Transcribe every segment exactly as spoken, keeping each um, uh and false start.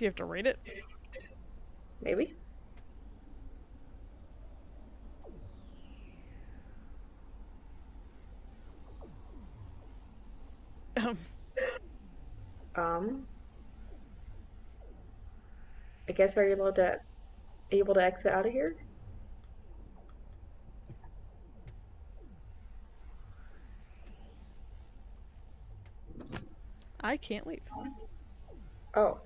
Do you have to rate it? Maybe. Um. Um. I guess are you allowed to, able to exit out of here? I can't leave. Oh.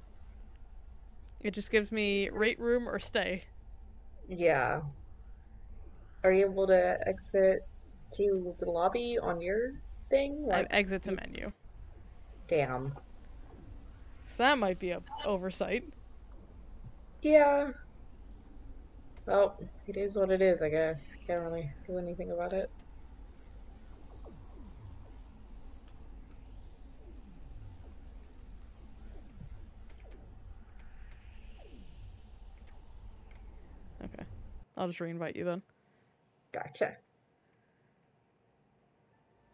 It just gives me rate room or stay. Yeah. Are you able to exit to the lobby on your thing? Like, I exit to menu. Damn. So that might be a oversight. Yeah. Well, it is what it is, I guess. Can't really do anything about it. Okay. I'll just reinvite you then. Gotcha.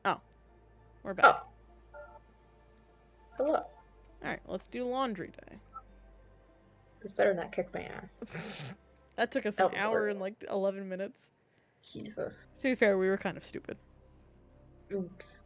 Oh. We're back. Oh. Hello. Alright, let's do laundry day. This better not kick my ass. That took us an oh, hour and like eleven minutes. Jesus. To be fair, we were kind of stupid. Oops.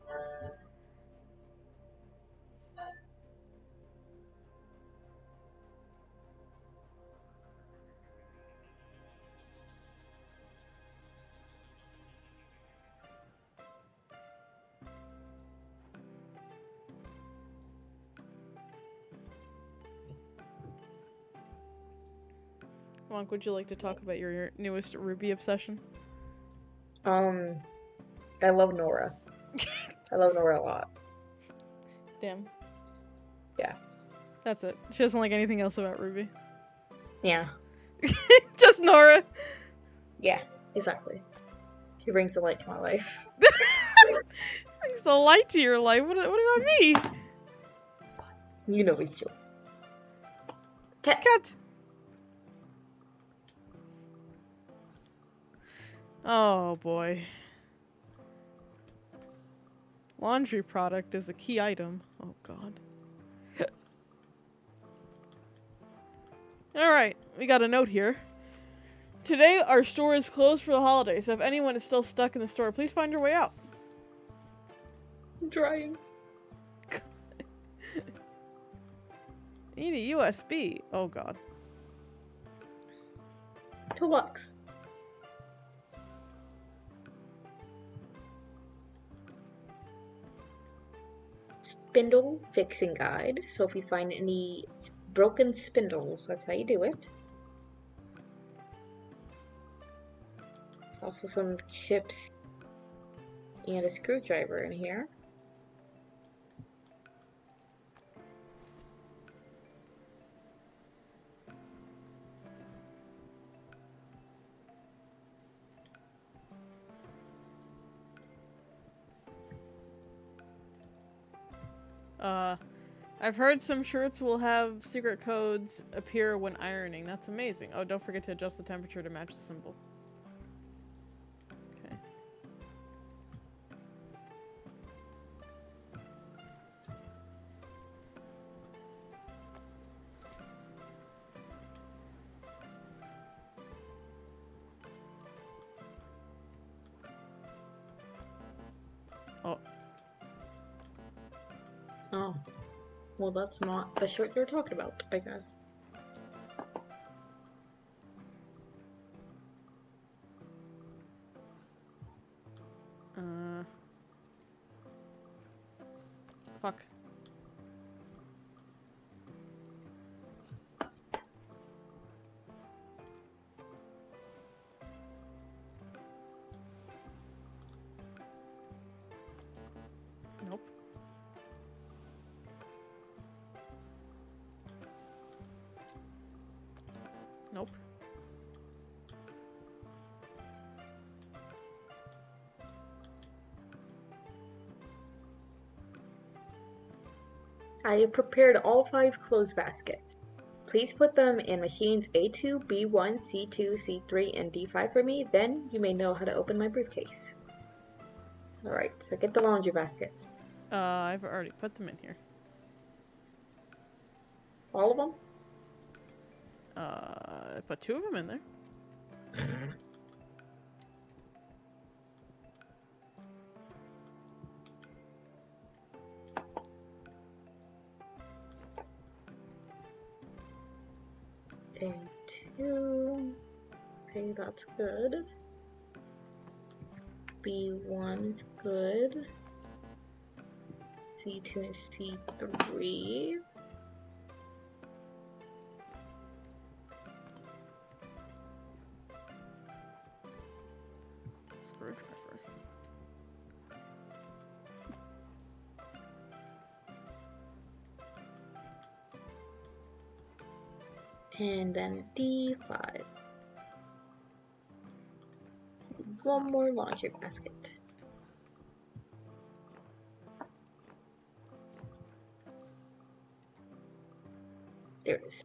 Monk, would you like to talk about your, your newest Ruby obsession? Um, I love Nora. I love Nora a lot. Damn. Yeah. That's it. She doesn't like anything else about Ruby. Yeah. Just Nora. Yeah, exactly. She brings the light to my life. Brings the light to your life? What, what about me? You know it's you. Cat. Cat. Oh boy. Laundry product is a key item. Oh god. Alright, we got a note here. Today our store is closed for the holiday, so if anyone is still stuck in the store, please find your way out. I'm trying. Need a U S B. Oh god. Toolbox. Spindle fixing guide. So if you find any broken spindles, that's how you do it. Also some chips and a screwdriver in here. Uh, I've heard some shirts will have secret codes appear when ironing. That's amazing. Oh, don't forget to adjust the temperature to match the symbol. Okay. Oh. Oh. Well, that's not the shirt you're talking about, I guess. Uh. Fuck. I prepared all five clothes baskets. Please put them in machines A two, B one, C two, C three, and D five for me, then you may know how to open my briefcase. Alright, so get the laundry baskets. Uh, I've already put them in here. All of them? Uh, put two of them in there. Day two. Okay, that's good. B one is good. C two and C three. Screwdriver. And then D five. One more logic basket. There it is.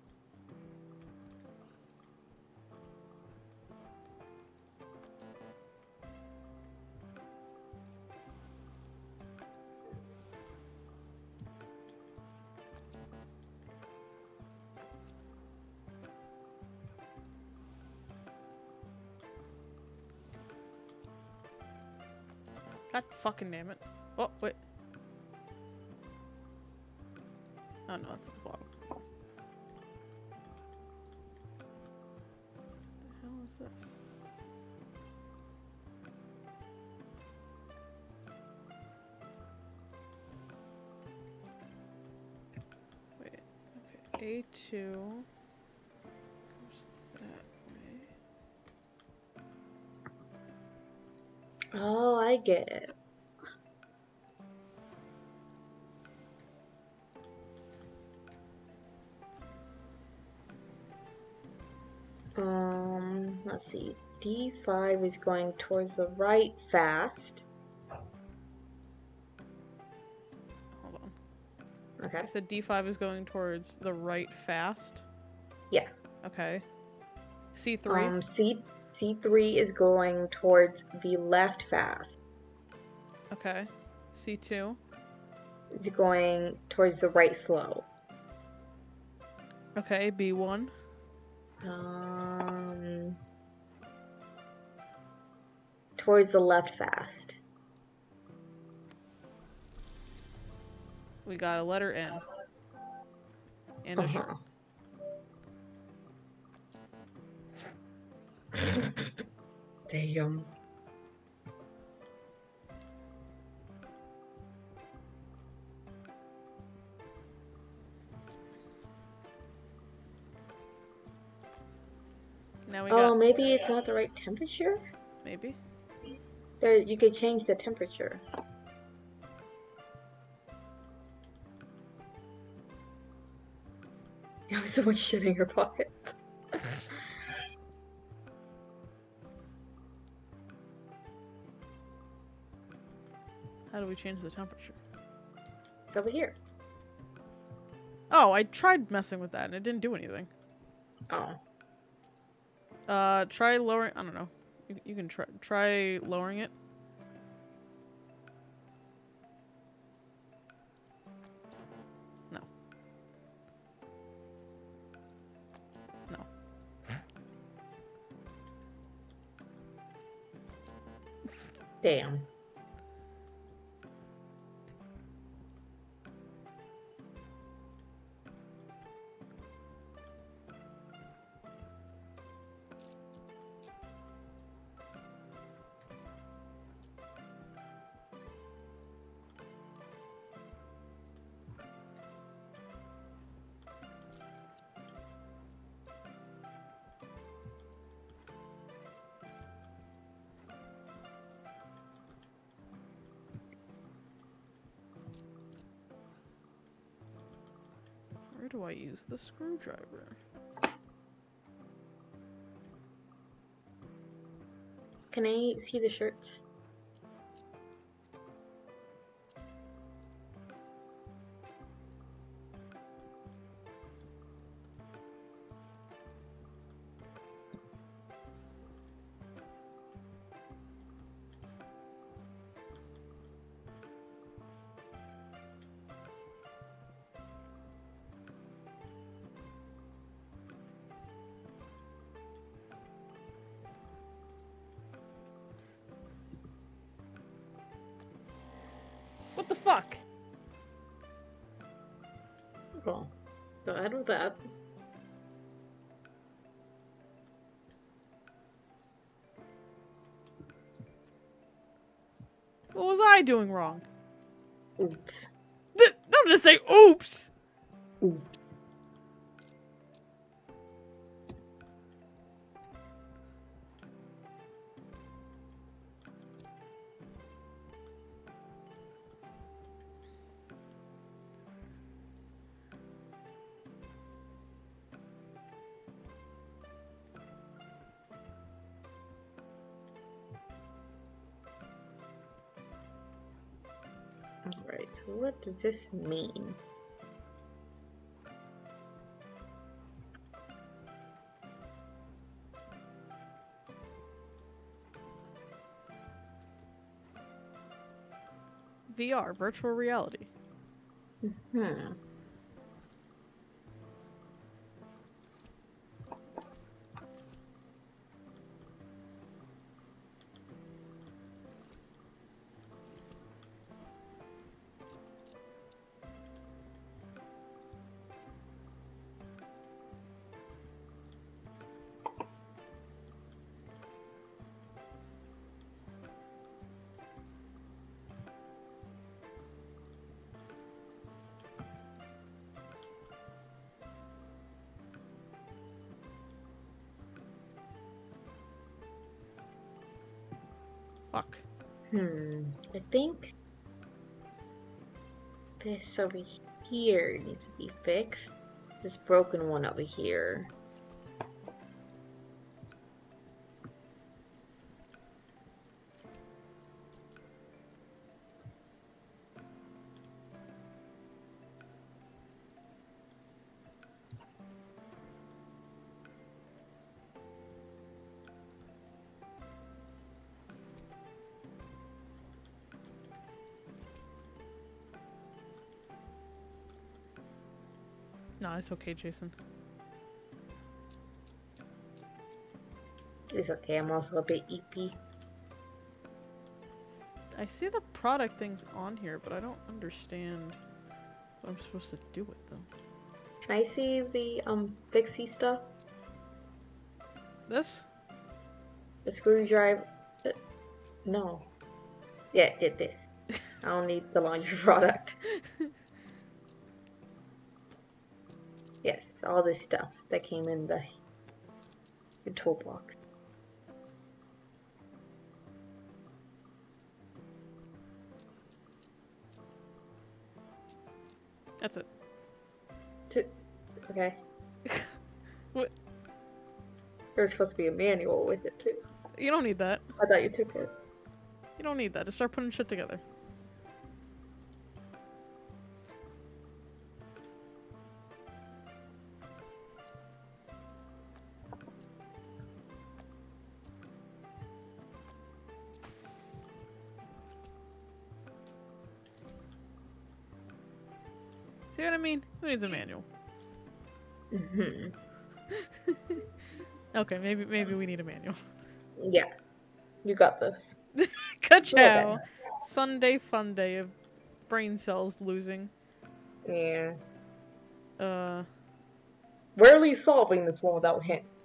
God fucking damn it. Oh, wait. Oh no, that's at the bottom. What the hell is this? Wait, okay, A two. Oh, I get it. Um, let's see. D five is going towards the right fast. Hold on. Okay. I said D five is going towards the right fast? Yes. Okay. C three? Um, C... C three is going towards the left fast. Okay. C two? It's going towards the right slow. Okay, B one? Um... Towards the left fast. We got a letter N. And a uh-huh. Short. Damn. Now we oh, got maybe it's not the right temperature? Maybe. There, you could change the temperature. You have so much shit in your pocket. How do we change the temperature? It's over here. Oh, I tried messing with that and it didn't do anything. Oh. Uh, try lowering. I don't know. You, you can try try lowering it. No. No. Damn. Do I use the screwdriver? Can I see the shirts? fuck? Well, so I know that. What was I doing wrong? Oops. Th don't just say oops! Oops. Alright, so what does this mean? V R, virtual reality. Mm-hmm. Fuck. Hmm. I think this over here needs to be fixed. This broken one over here. No, it's okay, Jason. It's okay, I'm also a bit eepy. I see the product things on here, but I don't understand what I'm supposed to do with them. Can I see the, um, fixie stuff? This? The screwdriver? Uh, no. Yeah, it did this. I don't need the laundry product. Yes, all this stuff that came in the, the toolbox. That's it. To, okay. What? There's supposed to be a manual with it too. You don't need that. I thought you took it. You don't need that. Just start putting shit together. See what I mean? Who needs a manual? Mm-hmm. Okay, maybe maybe we need a manual. Yeah. You got this. Ka-chow! Sunday fun day of brain cells losing. Yeah. Uh. Rarely solving this one without hints.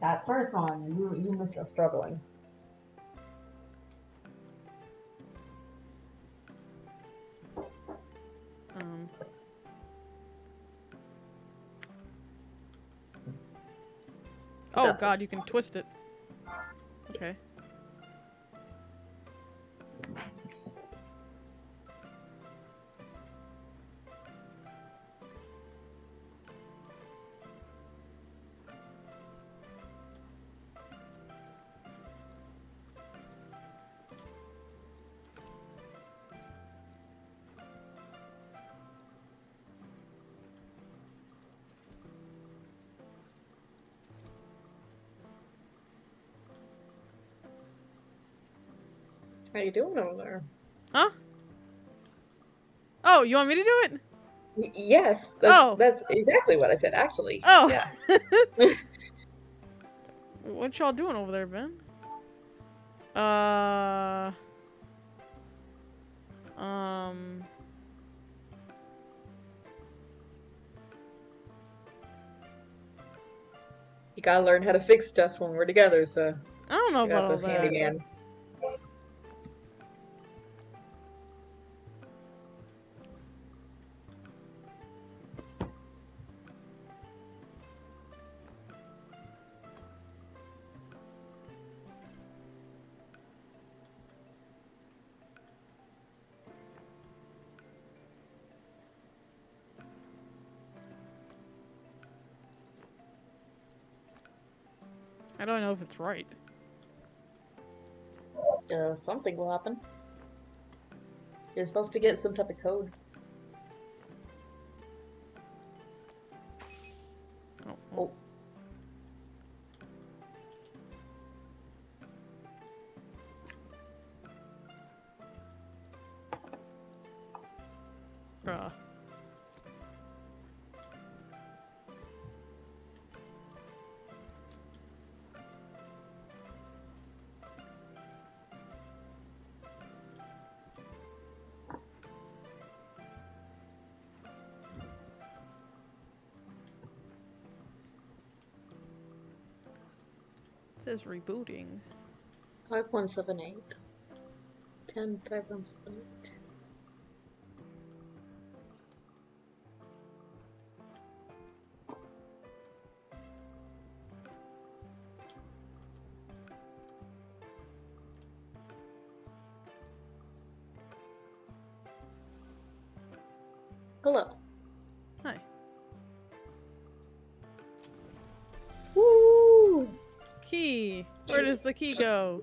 That first one, you, you missed us struggling. Um. Oh god, you can twist it. Okay. How you doing over there? Huh? Oh, you want me to do it? Y yes. That's, oh. That's exactly what I said, actually. Oh. Yeah. What y'all doing over there, Ben? Uh... Um... You gotta learn how to fix stuff when we're together, so... I don't know about all that. Handyman. I don't know if it's right. Uh, something will happen. You're supposed to get some type of code. Oh. Oh. Bruh. Is rebooting. five one seven eight. ten five one seven eight. Hello. Key. Where does the key go?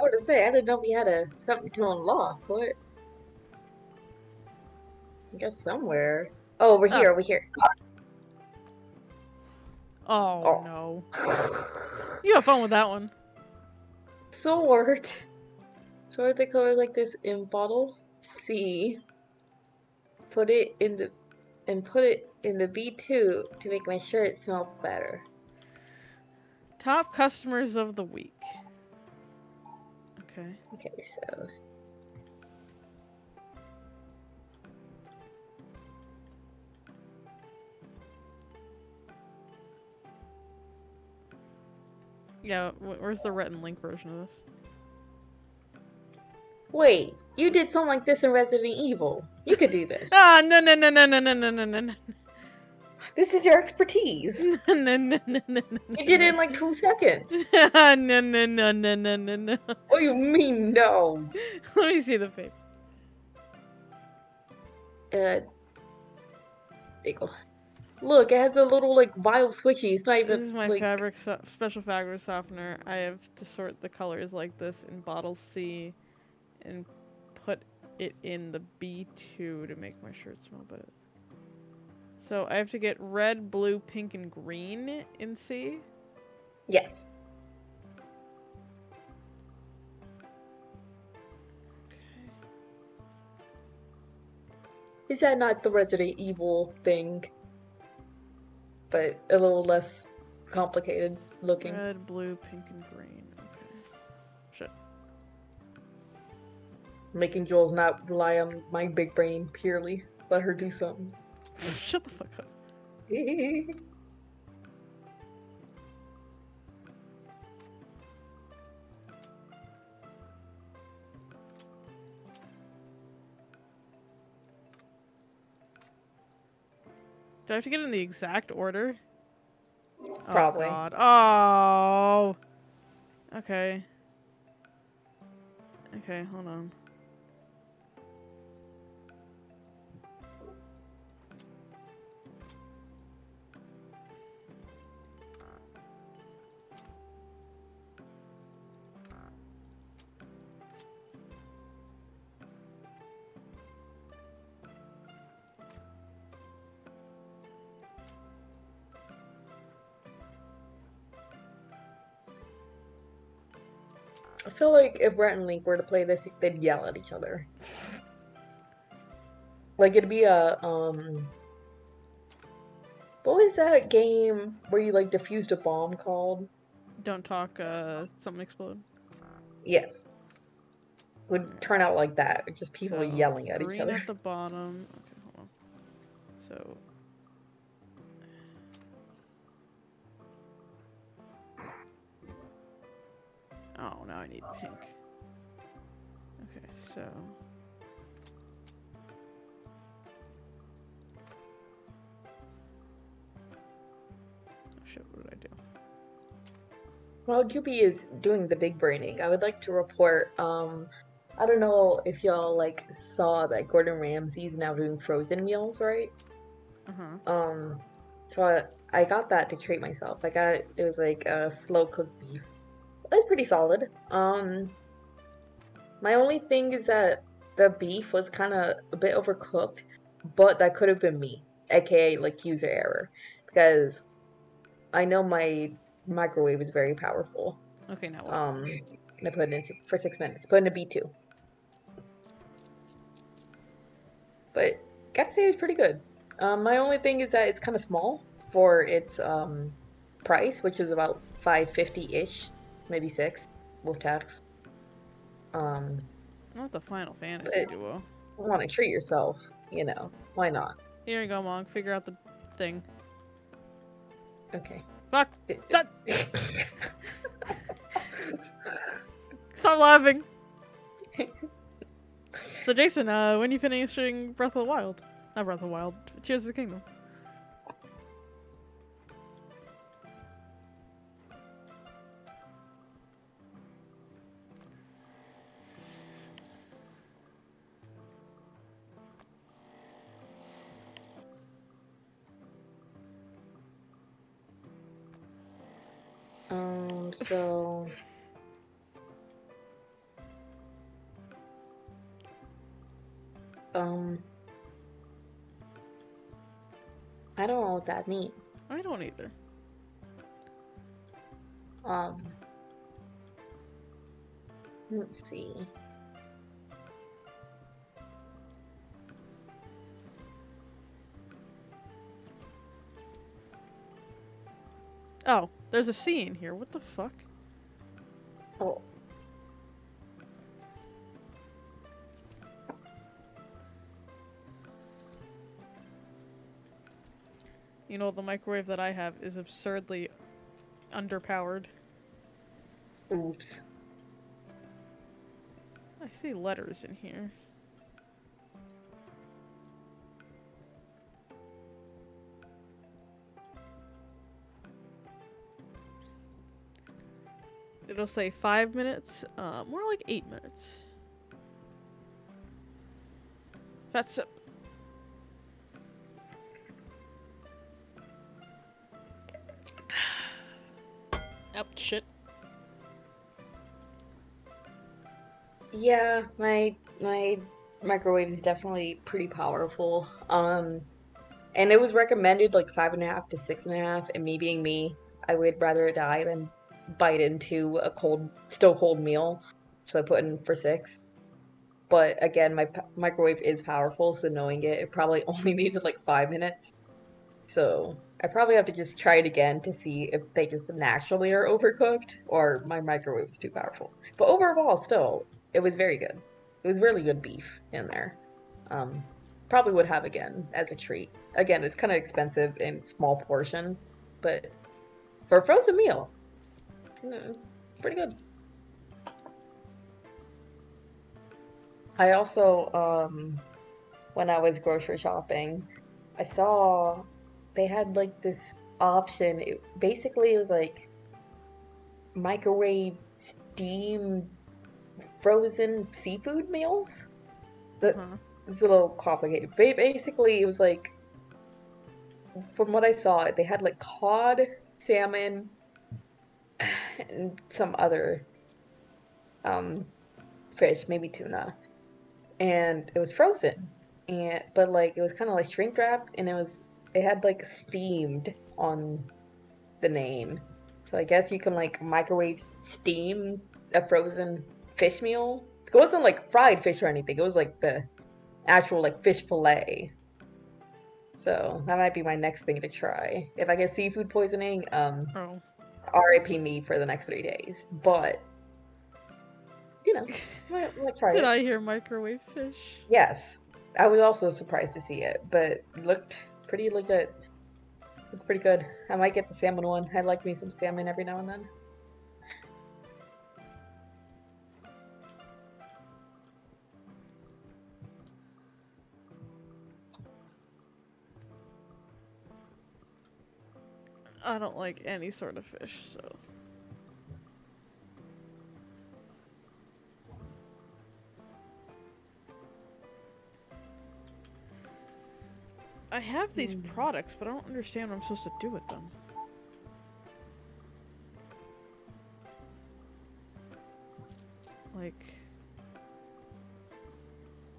I was to say, I didn't know we had a something to unlock. What? I guess somewhere. Oh, we're here. Oh. We're here. Oh, oh. No! You have fun with that one. Sword. Sword the color like this in bottle C. Put it in the and put it in the B two to make my shirt smell better. Top customers of the week. Okay. Okay, so. Yeah, where's the Rhett and Link version of this? Wait, you did something like this in Resident Evil. You could do this. Ah, no, no, no, no, no, no, no, no, no. This is your expertise. No, no, no, no, no, you did it in like two seconds. No, no, no, no, no, no, no. What do you mean, no? Let me see the paper. Uh, there you go. Look, it has a little like vial squishy. It's not even. This is my like... fabric so special fabric softener. I have to sort the colors like this in bottle C, and put it in the B two to make my shirt smell better. So I have to get red, blue, pink, and green in C? Yes. Okay. Is that not the Resident Evil thing? But a little less complicated looking. Red, blue, pink, and green. Okay. Shit. Making Jules not rely on my big brain purely. Let her do something. Shut the fuck up. Do I have to get in the exact order? Probably. Oh, God. Oh. Okay. Okay, hold on. I feel like if Rhett and Link were to play this, they'd yell at each other. Like, it'd be a, um... what was that game where you, like, defused a bomb called? Don't talk, uh, something explode. Yes. would turn out like that. Just people so, yelling at each other. Green at the bottom. Okay, hold on. So. Oh, now I need pink. Okay, so. Shit, what did I do? While Goopy is doing the big braining, I would like to report, um, I don't know if y'all, like, saw that Gordon Ramsay's now doing frozen meals, right? Uh-huh. Um, so I, I got that to treat myself. I got, it was like, a slow-cooked beef. It was pretty solid. Um, my only thing is that the beef was kind of a bit overcooked, but that could have been me, aka, like, user error, because I know my microwave is very powerful. Okay, now what? Um, and I put it in for six minutes. Put in a B two. But, gotta say it's pretty good. Um, my only thing is that it's kind of small for its, um, price, which is about five fifty-ish. Maybe six. With tax. Um. Not the Final Fantasy duo. You want to treat yourself, you know. Why not? Here you go, Mong. Figure out the thing. Okay. Fuck! Stop, Stop laughing! So Jason, uh, when are you finishing Breath of the Wild? Not Breath of the Wild. Tears of the Kingdom. Um, so... um... I don't know what that means. I don't either. Um... Let's see... Oh, there's a C in here. What the fuck? Oh. You know, the microwave that I have is absurdly underpowered. Oops. I see letters in here. It'll say five minutes, uh, more like eight minutes. That's it. Oh, shit. Yeah, my, my microwave is definitely pretty powerful. Um, and it was recommended like five and a half to six and a half, and me being me, I would rather die than bite into a cold, still cold meal, so I put in for six. But again, my p microwave is powerful, so knowing it, it probably only needed like five minutes. So I probably have to just try it again to see if they just naturally are overcooked or my microwave is too powerful. But overall, still, it was very good. It was really good beef in there. Um, probably would have again as a treat. Again, it's kind of expensive in small portion, but for a frozen meal. No, pretty good. I also, um, when I was grocery shopping, I saw they had like this option. It, basically, it was like microwave, steam, frozen seafood meals. That, huh. It's a little complicated. But basically, it was like, from what I saw, they had like cod, salmon, and some other um fish, maybe tuna, and it was frozen, and but like it was kind of like shrink wrapped, and it was it had like steamed on the name, so I guess you can like microwave steam a frozen fish meal. It wasn't like fried fish or anything, it was like the actual like fish fillet. So that might be my next thing to try if I get seafood poisoning. um oh. R I P me for the next three days, but you know, why, why try Did it? Did I hear microwave fish? Yes. I was also surprised to see it, but it looked pretty legit. Looked pretty good. I might get the salmon one. I like me some salmon every now and then. I don't like any sort of fish, so... I have these mm. products, but I don't understand what I'm supposed to do with them. Like...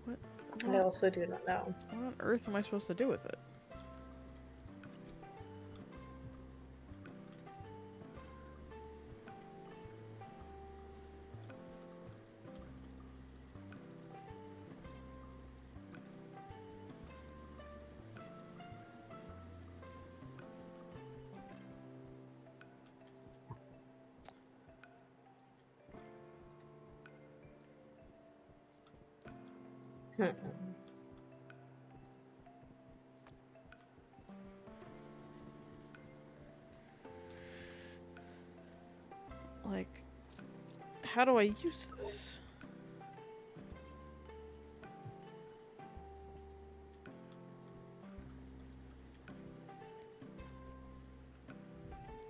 What? what? I also do not know. What on earth am I supposed to do with it? Like, how do I use this?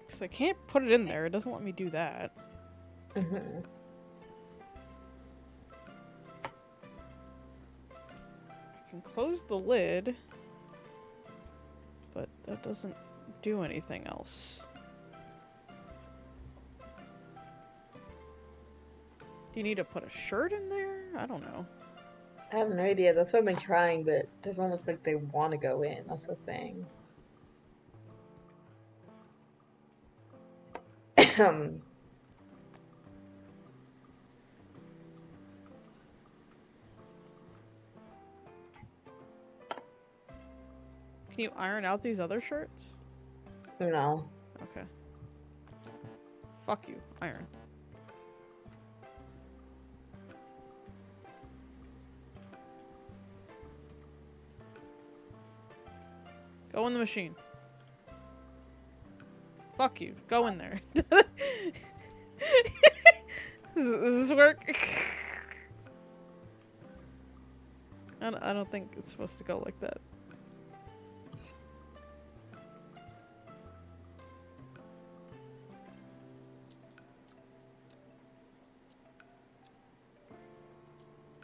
Because I can't put it in there. It doesn't let me do that. Mm-hmm. Close the lid, but that doesn't do anything else. You need to put a shirt in there? I don't know. I have no idea. That's what I've been trying, but it doesn't look like they want to go in. That's the thing. Um. Can you iron out these other shirts? No. Okay. Fuck you. Iron. Go in the machine. Fuck you. Go in there. Does this work? I don't think it's supposed to go like that.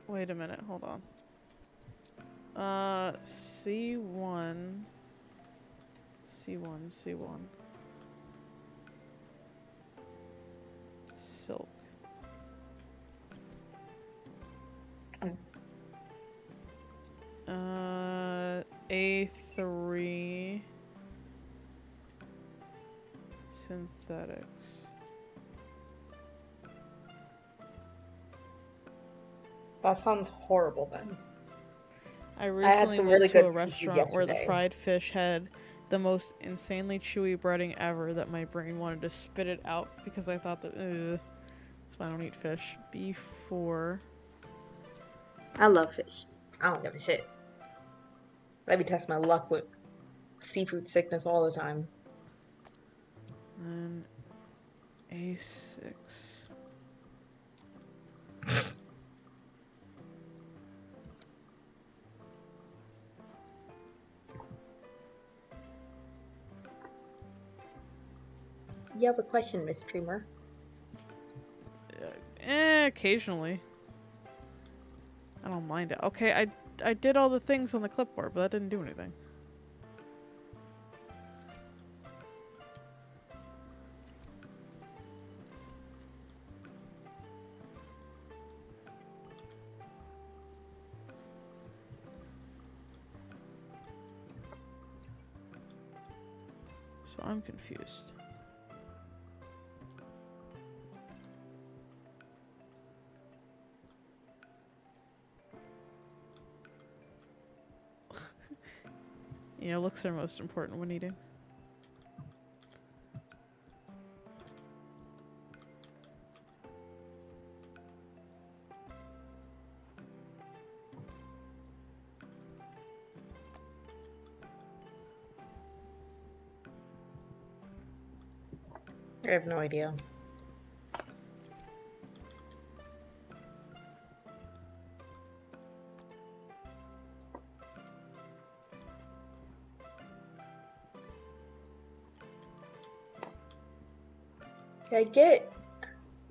Wait a minute, hold on. Uh, C one. C one, C one. Silk. Uh, A three. Synthetics. That sounds horrible, then. I recently I went really to a restaurant yesterday. where the fried fish had the most insanely chewy breading ever that my brain wanted to spit it out because I thought that, ugh, that's why I don't eat fish. B four. I love fish. I don't give a shit. I be testing my luck with seafood sickness all the time. And A six. You have a question, Miss Dreamer. Uh, eh, occasionally. I don't mind it. Okay, I, I did all the things on the clipboard, but that didn't do anything. So I'm confused. You know, looks are most important when eating. I have no idea. I get,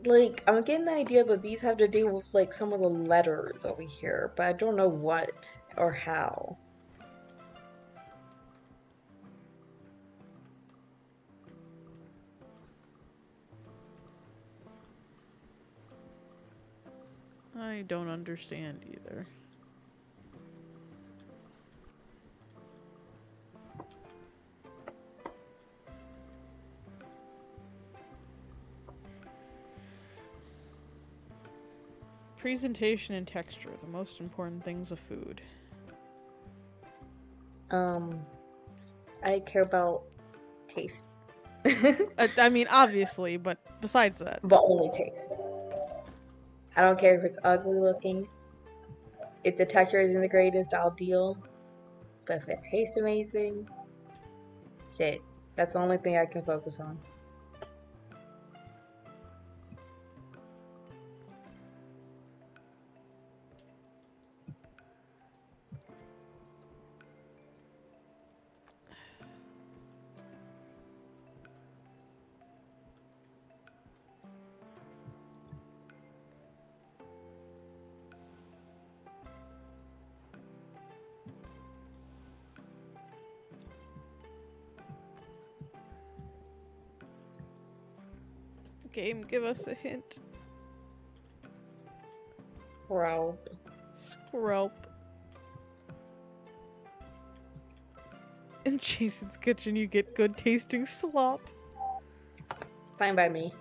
like, I'm getting the idea that these have to do with, like, some of the letters over here, but I don't know what or how. I don't understand either. Presentation and texture, the most important things of food. Um, I care about taste. I, I mean, obviously, but besides that. But only taste. I don't care if it's ugly looking. If the texture isn't the greatest, I'll deal. But if it tastes amazing, shit, that's the only thing I can focus on. Game, give us a hint. Scrope. Scrope. In Jason's kitchen, you get good tasting slop. Fine by me.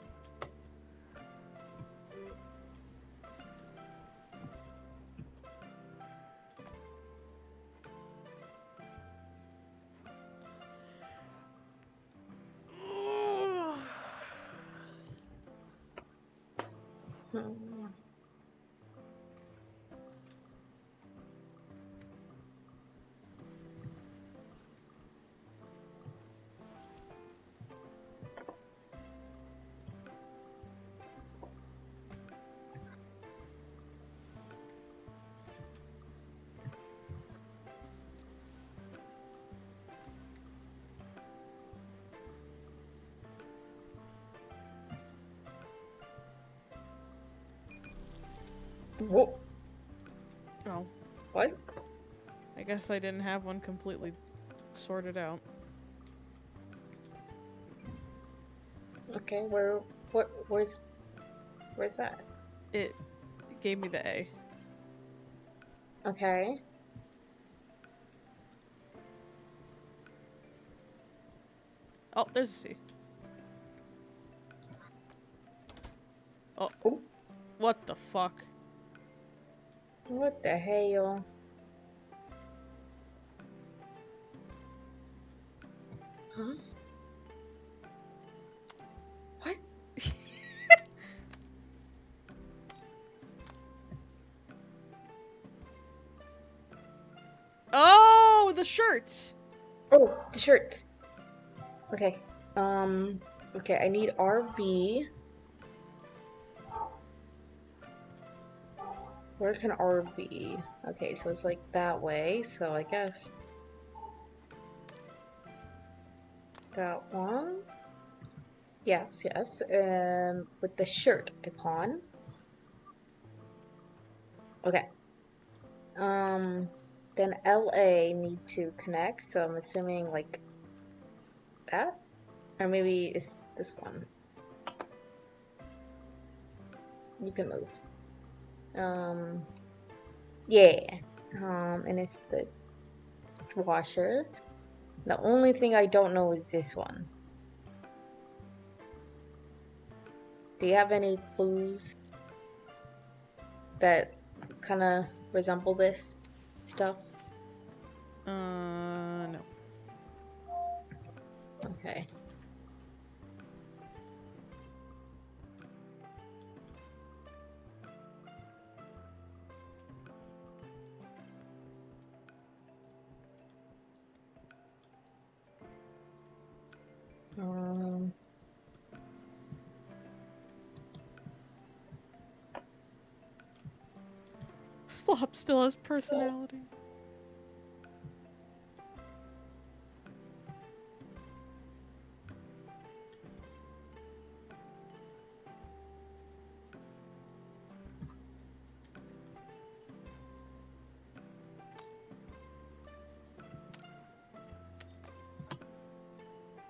Whoa. Oh. What? I guess I didn't have one completely sorted out. Okay, where, what, where's, where's that? It gave me the A. Okay. Oh, there's a C. Oh. Ooh. What the fuck? What the hell? Huh? What? Oh, the shirts! Oh, the shirts. Okay. Um, okay, I need R V. Where can R be? Okay, so it's like that way, so I guess that one. Yes, yes. Um, with the shirt icon. Okay. Um, then L A need to connect, so I'm assuming like that, or maybe it's this one. You can move. Um, yeah, um, and it's the washer. The only thing I don't know is this one. Do you have any clues that kind of resemble this stuff? Uh, no. Okay. Wingstop still has personality.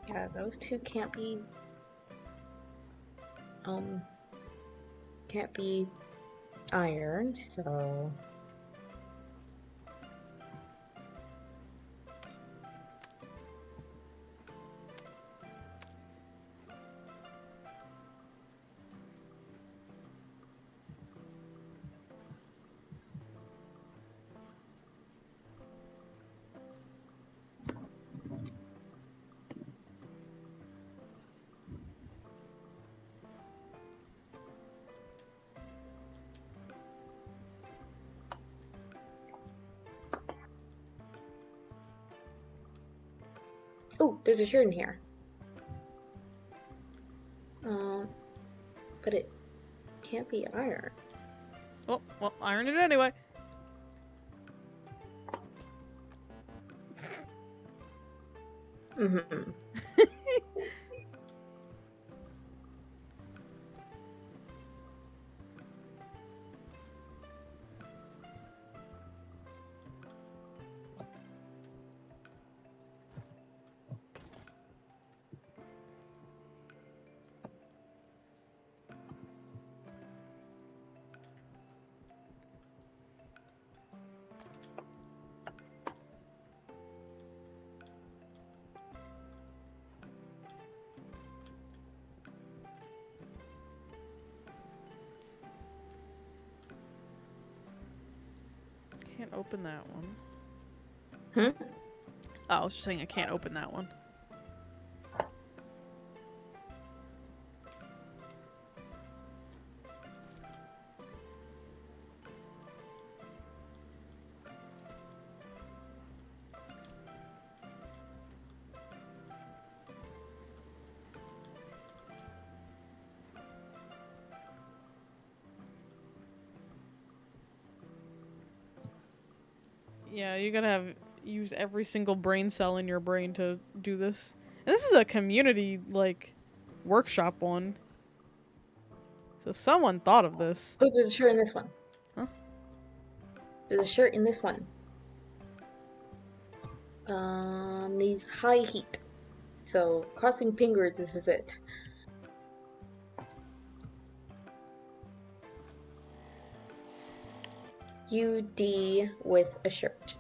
Yeah, those two can't be, um, can't be ironed, so... Oh, there's a shirt in here. Um, but it can't be iron. Oh, well, iron it anyway. Mm-hmm. Can't open that one. Hmm? Oh, I was just saying I can't open that one. Yeah, you gotta have use every single brain cell in your brain to do this. And this is a community like workshop one. So someone thought of this. Oh, there's a shirt in this one. Huh? There's a shirt in this one. Um, needs high heat. So crossing fingers, this is it. U D with a shirt.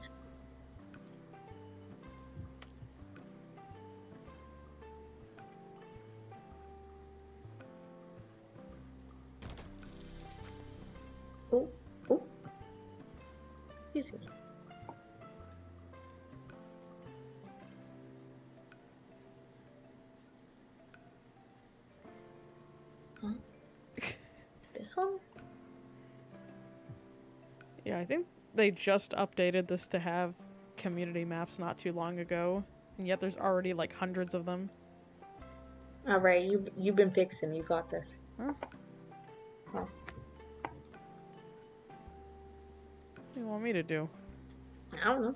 Oh, oh. Excuse me. Huh? This one? Yeah, I think they just updated this to have community maps not too long ago, and yet there's already like hundreds of them. All right, you you've been fixing. You got this. Huh? Huh. What do you want me to do? I don't know.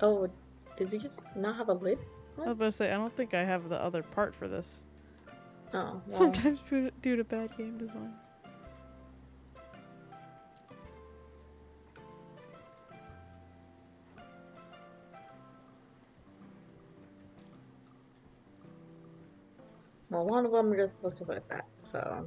Oh, does he just not have a lid? What? I was about to say, I don't think I have the other part for this. Oh. Well. Sometimes due to bad game design. Well, one of them you're supposed to put that, so...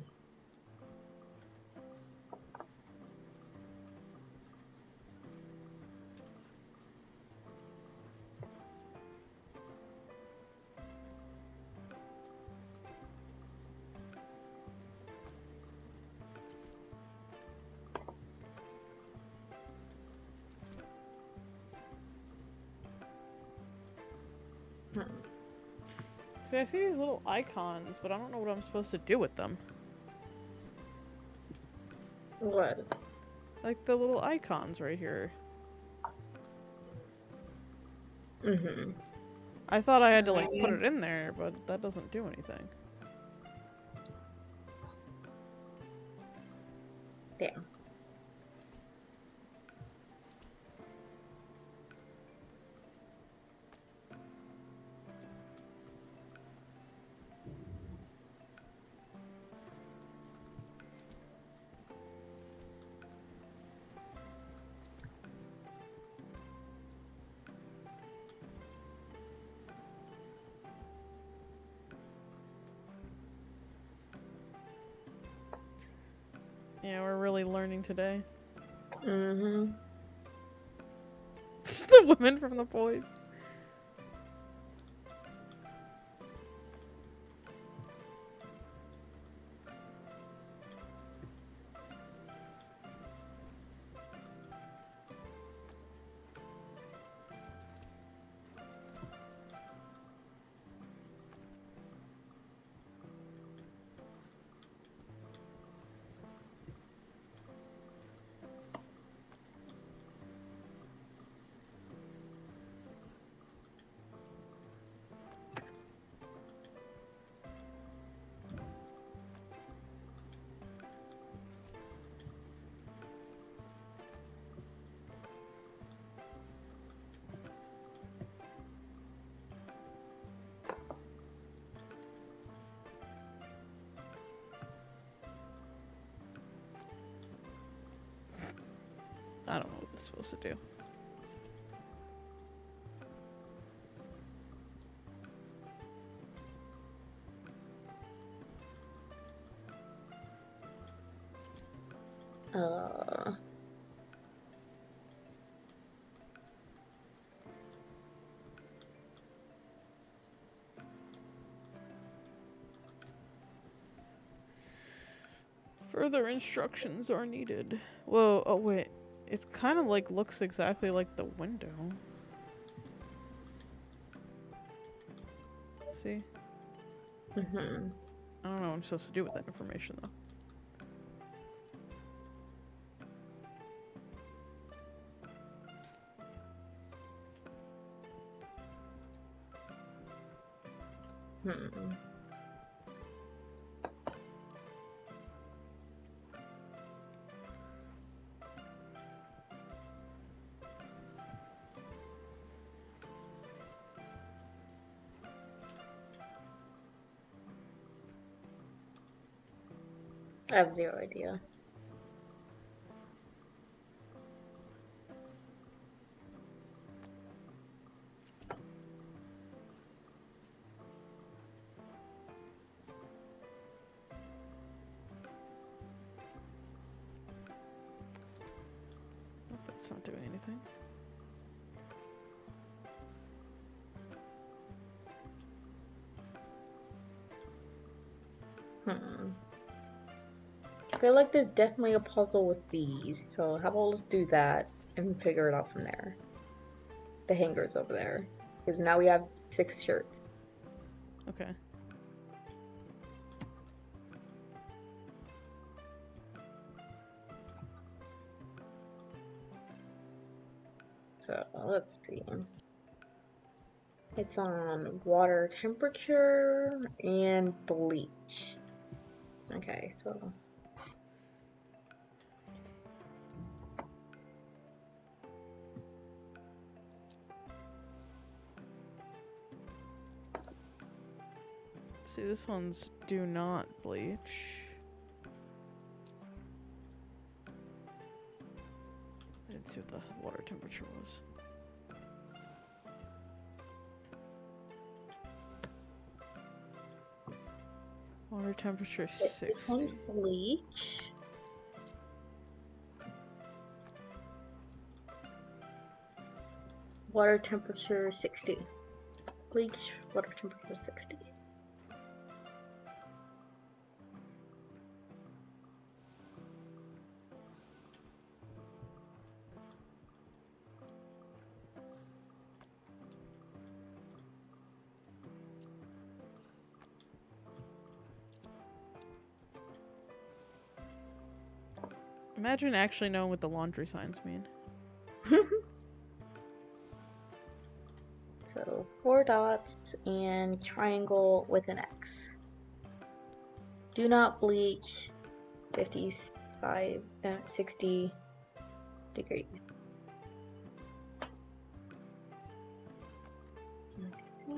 See, I see these little icons, but I don't know what I'm supposed to do with them. What? Like the little icons right here. Mm-hmm. I thought I had to like put it in there, but that doesn't do anything. There. Yeah, we're really learning today. Mm-hmm. It's the women from the boys. I don't know what this is supposed to do. Uh. Further instructions are needed. Whoa, oh wait. It's kind of like looks exactly like the window. See? Mm-hmm. I don't know what I'm supposed to do with that information though. Hmm. I have zero idea. Oh, that's not doing anything. Hmm. I feel like there's definitely a puzzle with these, so how about let's do that and figure it out from there. The hangar's over there. Because now we have six shirts. Okay. So, let's see. It's on water temperature and bleach. Okay, so... See, this one's do not bleach. I didn't see what the water temperature was. Water temperature sixty. This one's bleach. Water temperature sixty. Bleach, water temperature sixty. Imagine actually knowing what the laundry signs mean. So four dots and triangle with an X. Do not bleach fifty-five, uh, sixty degrees. Okay.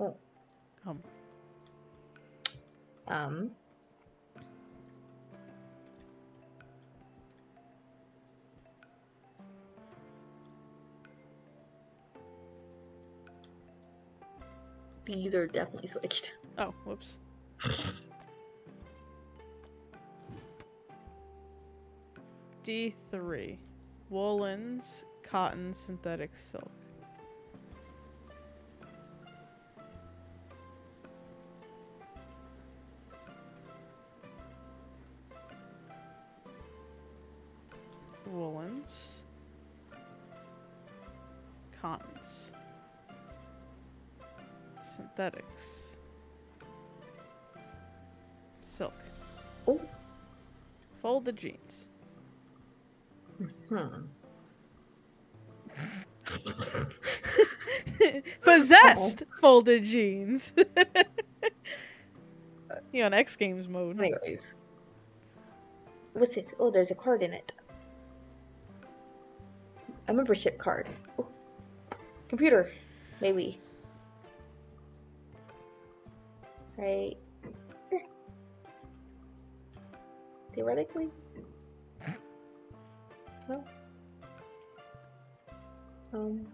Oh. Um. Um. These are definitely switched. Oh, whoops. D three. Woolens, cotton, synthetic silk. Woolens. Cottons. Synthetics. Silk. Oh. Fold the jeans. Mm-hmm. Possessed oh. Folded jeans. You on X Games mode. Anyways. What's this? Oh, there's a card in it. A membership card. Oh. Computer. Maybe. Right. Theoretically? No. Um.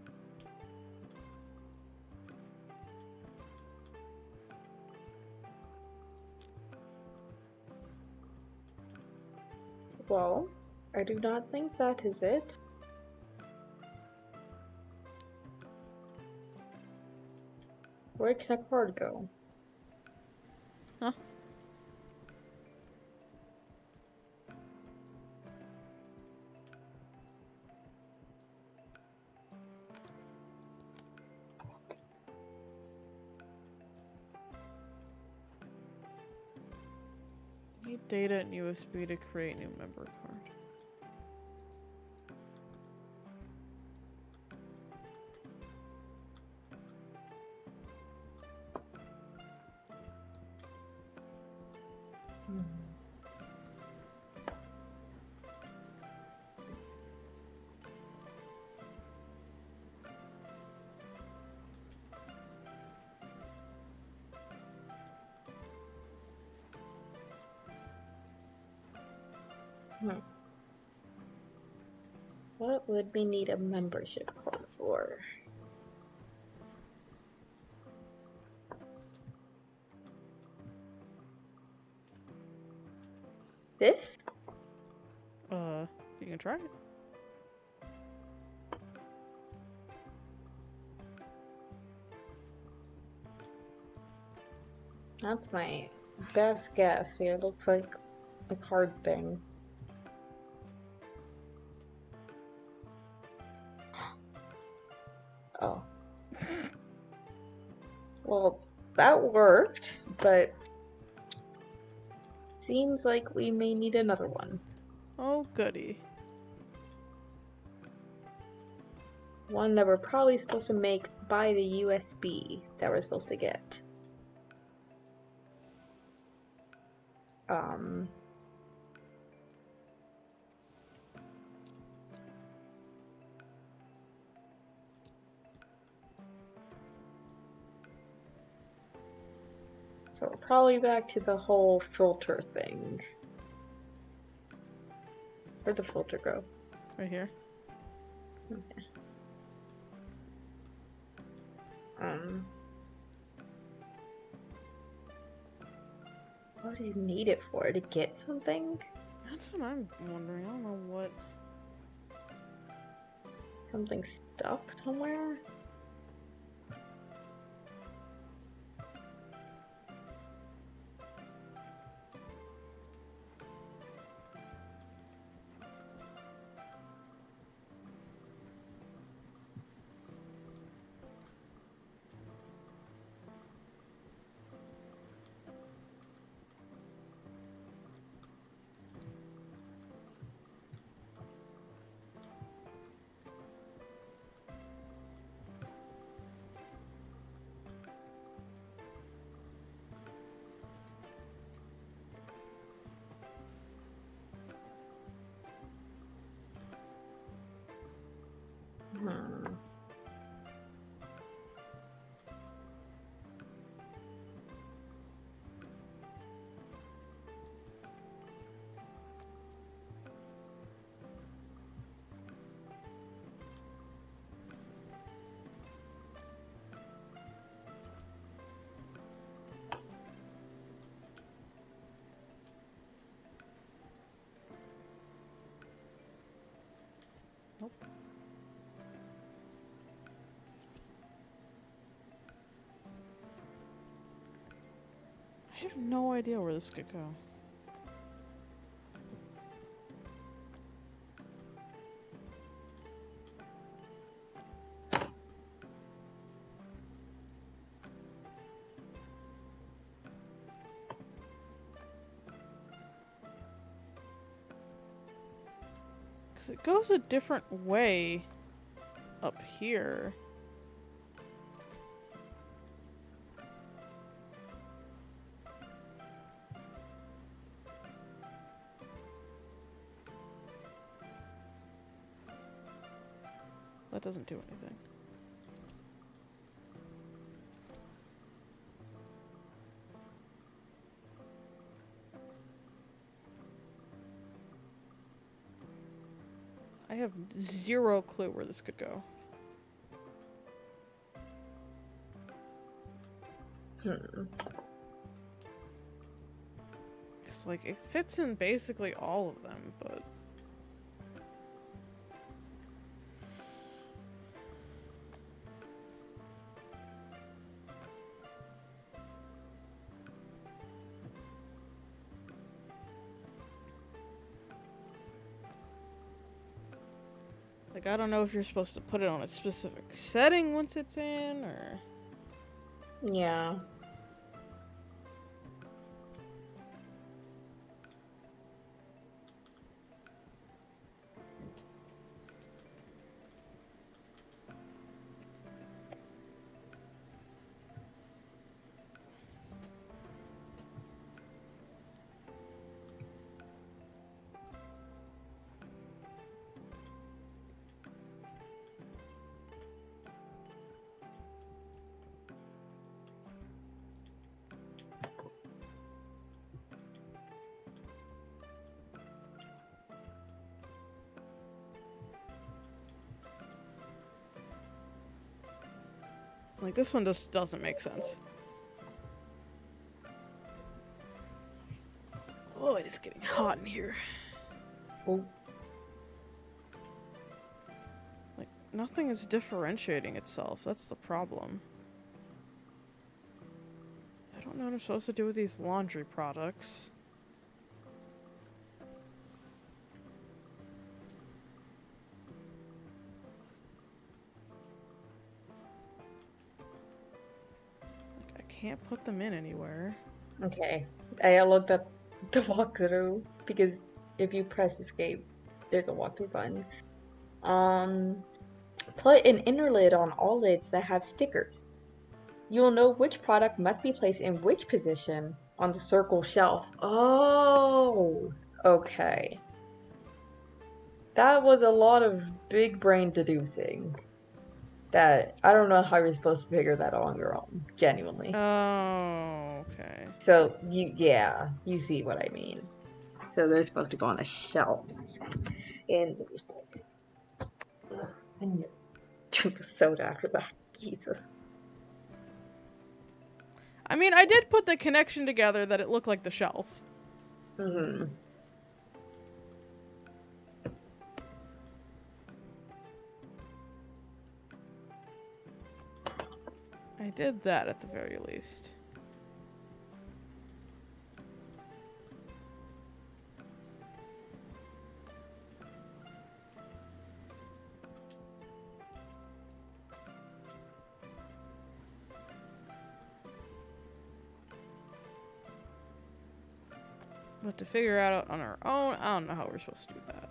Well, I do not think that is it. Where can a card go? Huh? Need data and U S B to create a new member card. Hmm. What would we need a membership card for? This? Uh, you can try it. That's my best guess. Here, it looks like a card thing. Oh. Well, that worked, but seems like we may need another one. Oh, goody. One that we're probably supposed to make by the U S B that we're supposed to get. Um... So we're probably back to the whole filter thing. Where'd the filter go? Right here. Okay. Um. What do you need it for? To get something? That's what I'm wondering. I don't know what. Something stuck somewhere? Hmm. I have no idea where this could go. Because it goes a different way up here. That doesn't do anything. I have zero clue where this could go. Hmm. It's like it fits in basically all of them, but. Like, I don't know if you're supposed to put it on a specific setting once it's in, or... Yeah. Like, this one just doesn't make sense. Oh, it is getting hot in here. Oh. Like, nothing is differentiating itself. That's the problem. I don't know what I'm supposed to do with these laundry products. Can't put them in anywhere. Okay. I looked up the walkthrough because if you press escape, there's a walkthrough button. Um, put an inner lid on all lids that have stickers. You'll know which product must be placed in which position on the circle shelf. Oh, okay. That was a lot of big brain deducing. That, I don't know how you're supposed to figure that out on your own, genuinely. Oh, okay. So, you, yeah, you see what I mean. So they're supposed to go on a shelf. And, I need to drink a soda after that, Jesus. I mean, I did put the connection together that it looked like the shelf. Mm-hmm. I did that at the very least. We'll have to figure out on our own. I don't know how we're supposed to do that.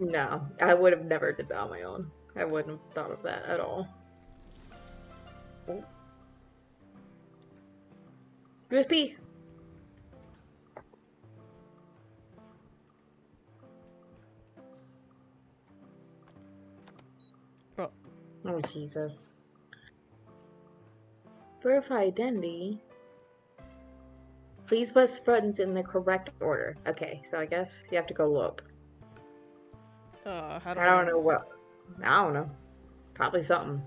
No, I would have never did that on my own. I wouldn't have thought of that at all. Oh. Drippy. Well, Oh, Jesus. Verify identity. Please press buttons in the correct order. Okay, so I guess you have to go look. Uh, how do I don't know what. I don't know. Probably something.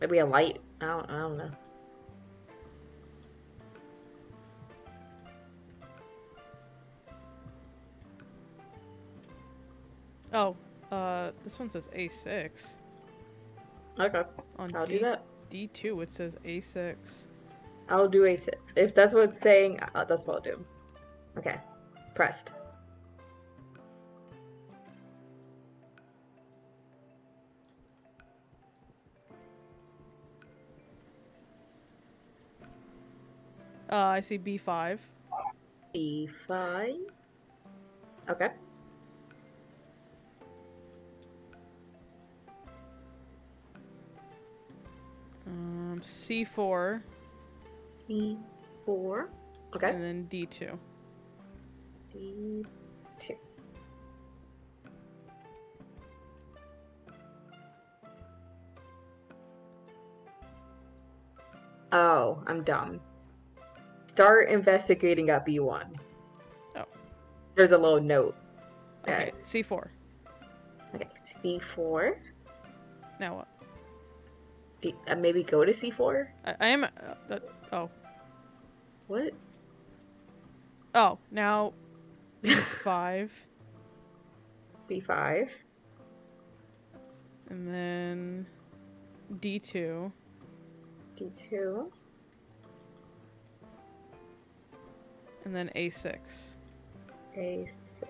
Maybe a light. I don't. I don't know. Oh, uh, this one says A six. Okay. On I'll D do that. D two, it says A six. I'll do A six. If that's what it's saying, uh, that's what I'll do. Okay. Pressed. Uh, I see B five. B five? Okay. Um, C four. C four. Okay. And then D two. D two. Oh, I'm dumb. Start investigating at B one. Oh. There's a little note. Okay, uh, C four. Okay, C four. Now what? Do you, uh, maybe go to C four? I, I am... Uh, uh, oh. What? Oh, now... B five. B five. And then... D two. D two. And then A six. A six.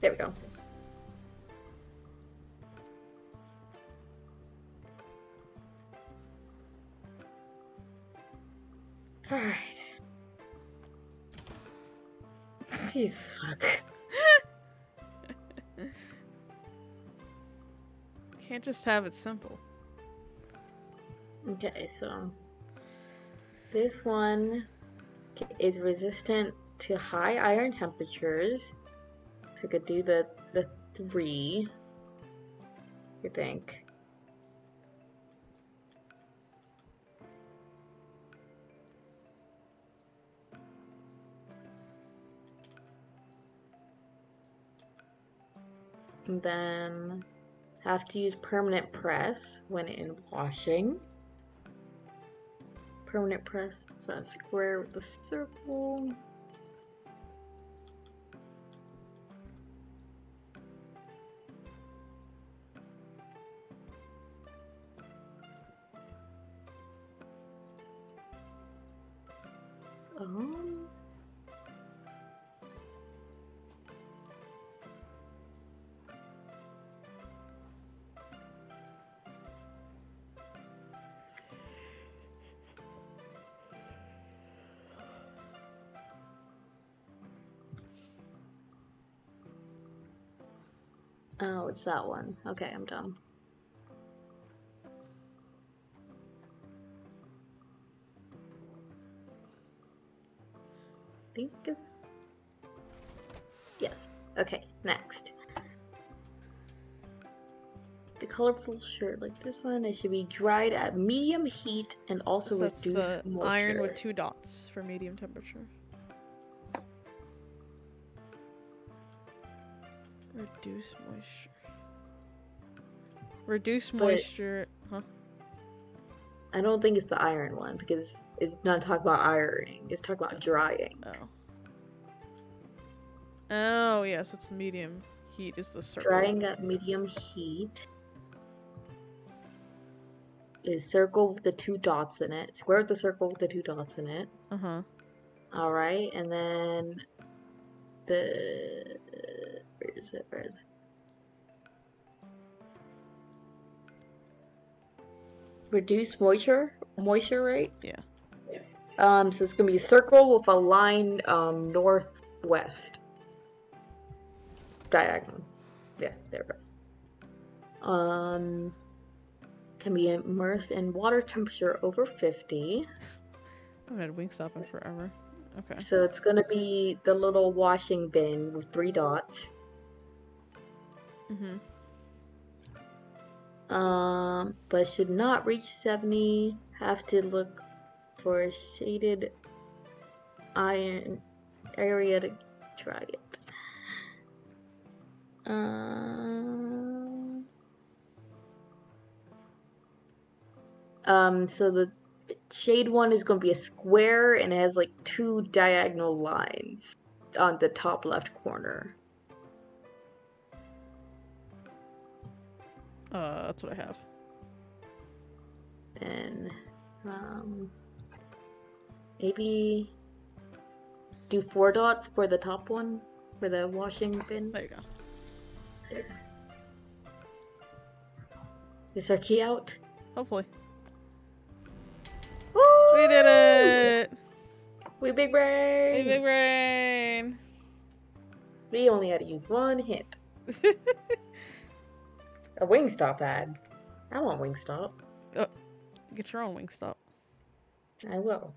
There we go. All right. Jeez, fuck. Can't just have it simple. Okay, so this one is resistant to high iron temperatures. So I could do the the three. You think? And then have to use permanent press when in washing. Permanent press, so a square with a circle. Um. Oh, it's that one. Okay, I'm dumb. I think it's... Yes. Okay, next. The colorful shirt like this one, it should be dried at medium heat and also so reduce moisture. That's the iron with two dots for medium temperature. Reduce moisture. Reduce moisture, but, huh? I don't think it's the iron one because it's not talking about ironing. It's talking about drying. Oh. Oh yeah, so it's medium heat is the circle. Drying at medium heat. Is circle with the two dots in it. Square with the circle with the two dots in it. Uh huh. All right, and then the. Where is it? Where is it? Reduce moisture? Moisture rate? Yeah. yeah. Um, so it's going to be a circle with a line um, northwest. Diagonal. Yeah, there we go. Um, can be immersed in water temperature over fifty. I haven't had Wingstop in forever. Okay. So it's going to be the little washing bin with three dots. Mm-hmm. um, but should not reach seventy. Have to look for a shaded iron area to try it. Um, um so the shade one is going to be a square, and it has like two diagonal lines on the top left corner. Uh, that's what I have. Then, um, maybe do four dots for the top one, for the washing bin. There you go. There. Is our key out? Hopefully. Woo! We did it! We big brain! We big brain! We only had to use one hint. A Wingstop ad. I want Wingstop. Oh, get your own Wingstop. I will.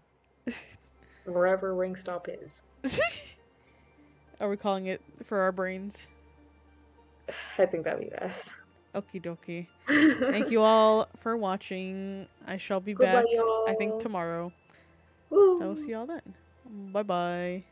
Wherever Wingstop is. Are we calling it for our brains? I think that'd be best. Okie dokie. Thank you all for watching. I shall be Goodbye, back, y'all. I think, tomorrow. Woo. I will see y'all then. Bye bye.